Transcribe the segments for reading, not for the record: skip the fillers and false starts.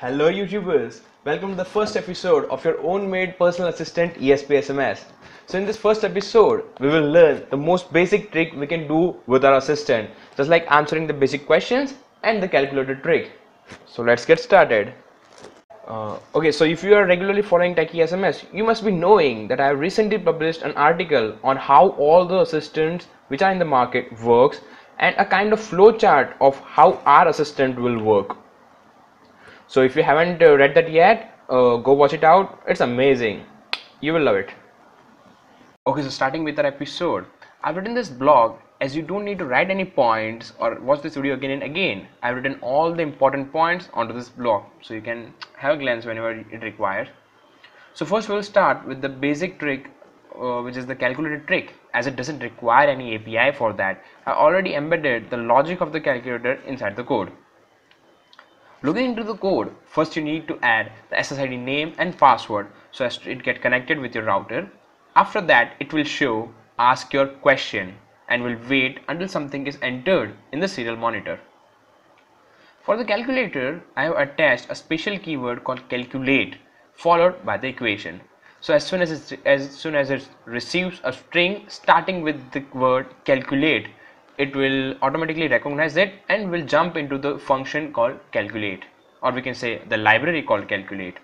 Hello YouTubers, welcome to the first episode of your own made personal assistant ESP SMS. So in this first episode, we will learn the most basic trick we can do with our assistant, just like answering the basic questions and the calculated trick. So let's get started. Okay, so if you are regularly following techiesms, you must be knowing that I have recently published an article on how all the assistants which are in the market works and a kind of flowchart of how our assistant will work. So if you haven't read that yet, go watch it out. It's amazing. You will love it. Okay, so starting with our episode, I've written this blog as you don't need to write any points or watch this video again and again. I've written all the important points onto this blog, so you can have a glance whenever it requires. So first we'll start with the basic trick, which is the calculated trick, as it doesn't require any API for that. I already embedded the logic of the calculator inside the code. Looking into the code, first you need to add the SSID name and password so as it gets connected with your router. After that, it will show ask your question and will wait until something is entered in the serial monitor. For the calculator, I have attached a special keyword called calculate followed by the equation. So as soon as it receives a string starting with the word calculate, it will automatically recognize it and will jump into the function called calculate, or we can say the library called calculate.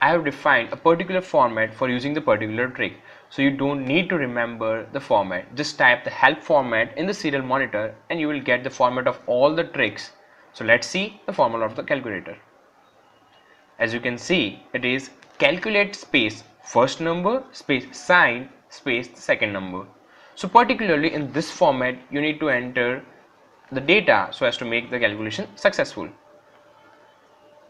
I have defined a particular format for using the particular trick, so you don't need to remember the format. Just type the help format in the serial monitor and you will get the format of all the tricks. So let's see the formula of the calculator. As you can see, it is calculate space first number space sign space second number. So particularly in this format, you need to enter the data so as to make the calculation successful.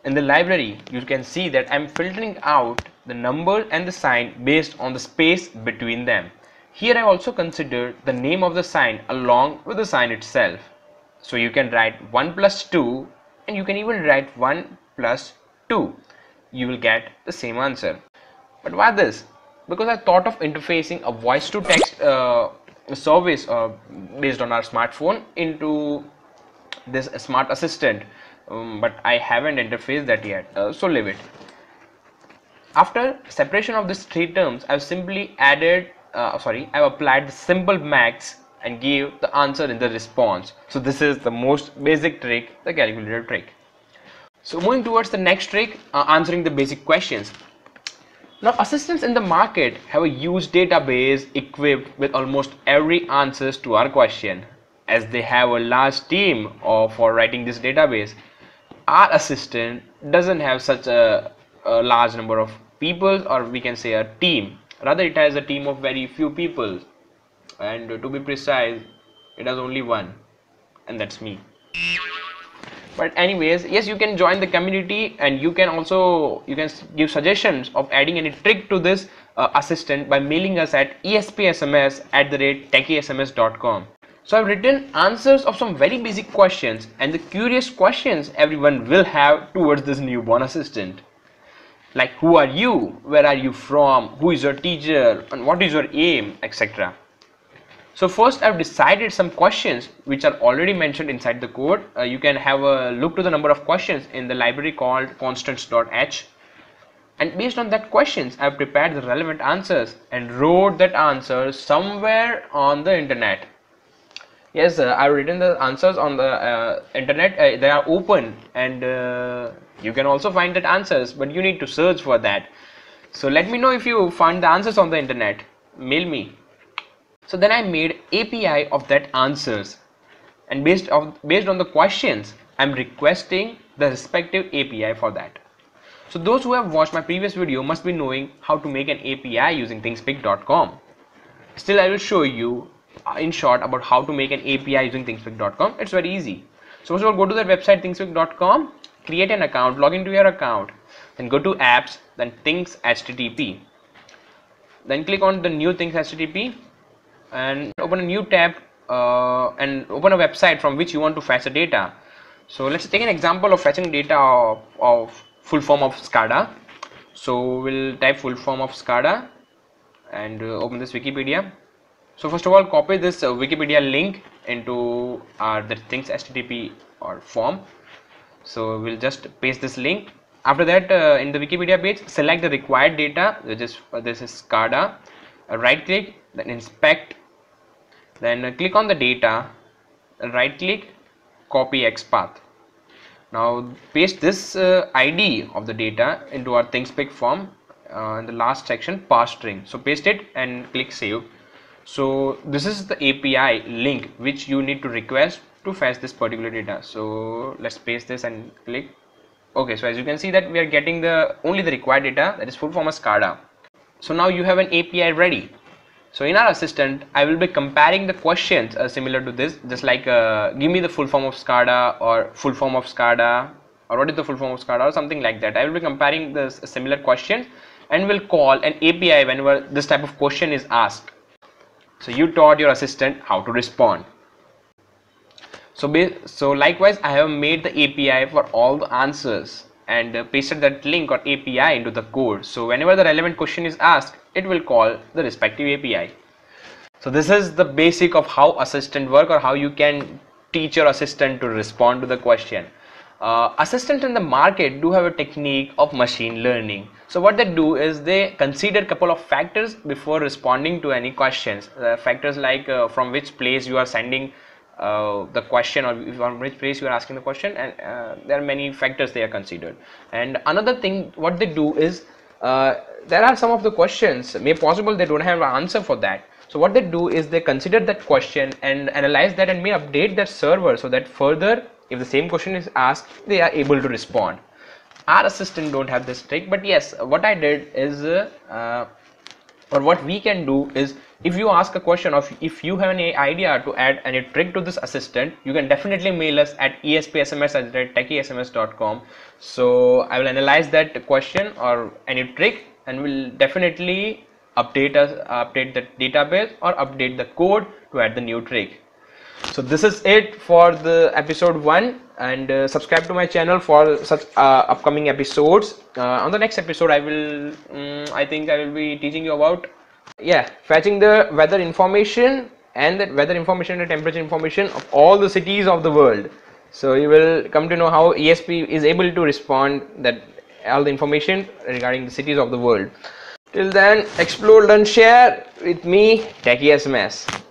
In the library, you can see that I am filtering out the number and the sign based on the space between them. Here I also considered the name of the sign along with the sign itself. So you can write 1 plus 2 and you can even write 1 plus 2. You will get the same answer. But why this? Because I thought of interfacing a voice to text service based on our smartphone into this smart assistant, but I haven't interfaced that yet, so leave it. After separation of these three terms, I've simply added I've applied the simple max and gave the answer in the response. So this is the most basic trick, the calculator trick. So moving towards the next trick, answering the basic questions. Now, assistants in the market have a huge database equipped with almost every answers to our question. As they have a large team for writing this database, our assistant doesn't have such a large number of people, or we can say a team. Rather, it has a team of very few people, and to be precise, it has only one, and that's me. But anyways, yes, you can join the community and you can give suggestions of adding any trick to this assistant by mailing us at espsms@techiesms.com. So I've written answers of some very basic questions and the curious questions everyone will have towards this newborn assistant. Like who are you, where are you from, who is your teacher, and what is your aim, etc. So first I've decided some questions which are already mentioned inside the code. You can have a look to the number of questions in the library called constants.h, and based on that questions I've prepared the relevant answers and wrote that answer somewhere on the internet. Yes, I've written the answers on the internet. They are open and you can also find that answers, but you need to search for that. So let me know if you find the answers on the internet. Mail me. So then I made API of that answers, and based on the questions, I'm requesting the respective API for that. So those who have watched my previous video must be knowing how to make an API using thingspeak.com. Still, I will show you in short about how to make an API using thingspeak.com. It's very easy. So first of all, go to the website thingspeak.com, create an account, log into your account, then go to apps, then things http, then click on the new things http. And open a new tab and open a website from which you want to fetch the data. So let's take an example of fetching data of full form of SCADA. So we'll type full form of SCADA and open this Wikipedia. So first of all, copy this Wikipedia link into the things http or form. So we'll just paste this link. After that, in the Wikipedia page, select the required data, which is this is SCADA. Right click, then inspect, then click on the data, right click, copy XPath. Now paste this ID of the data into our Thingspeak form in the last section, parse string. So paste it and click save. So this is the API link which you need to request to fetch this particular data. So let's paste this and click. Okay, so as you can see that we are getting the only the required data, that is full form of SCADA. So now you have an API ready. So in our assistant, I will be comparing the questions similar to this, just like give me the full form of SCADA or full form of SCADA or what is the full form of SCADA or something like that. I will be comparing the similar questions and will call an API whenever this type of question is asked. So you taught your assistant how to respond. So likewise, I have made the API for all the answers and pasted that link or API into the code. So whenever the relevant question is asked, it will call the respective API. So this is the basic of how assistant work or how you can teach your assistant to respond to the question. Assistants in the market do have a technique of machine learning. So what they do is they consider a couple of factors before responding to any questions. Factors like from which place you are sending the question or from which place you are asking the question, and there are many factors they are considered. And another thing what they do is there are some of the questions may possible they don't have an answer for that. So what they do is they consider that question and analyze that and may update their server so that further if the same question is asked, they are able to respond. Our assistant don't have this trick, but yes, what I did is or what we can do is, if you ask a question or if you have any idea to add any trick to this assistant, you can definitely mail us at ESP SMS@techiesms.com. So I will analyze that question or any trick and will definitely update the database or update the code to add the new trick. So this is it for the episode 1, and subscribe to my channel for such upcoming episodes. On the next episode, I will I think I will be teaching you about fetching the weather information and that weather information and temperature information of all the cities of the world. So you will come to know how ESP is able to respond that all the information regarding the cities of the world. Till then, explore, learn, share with me, Techie SMS.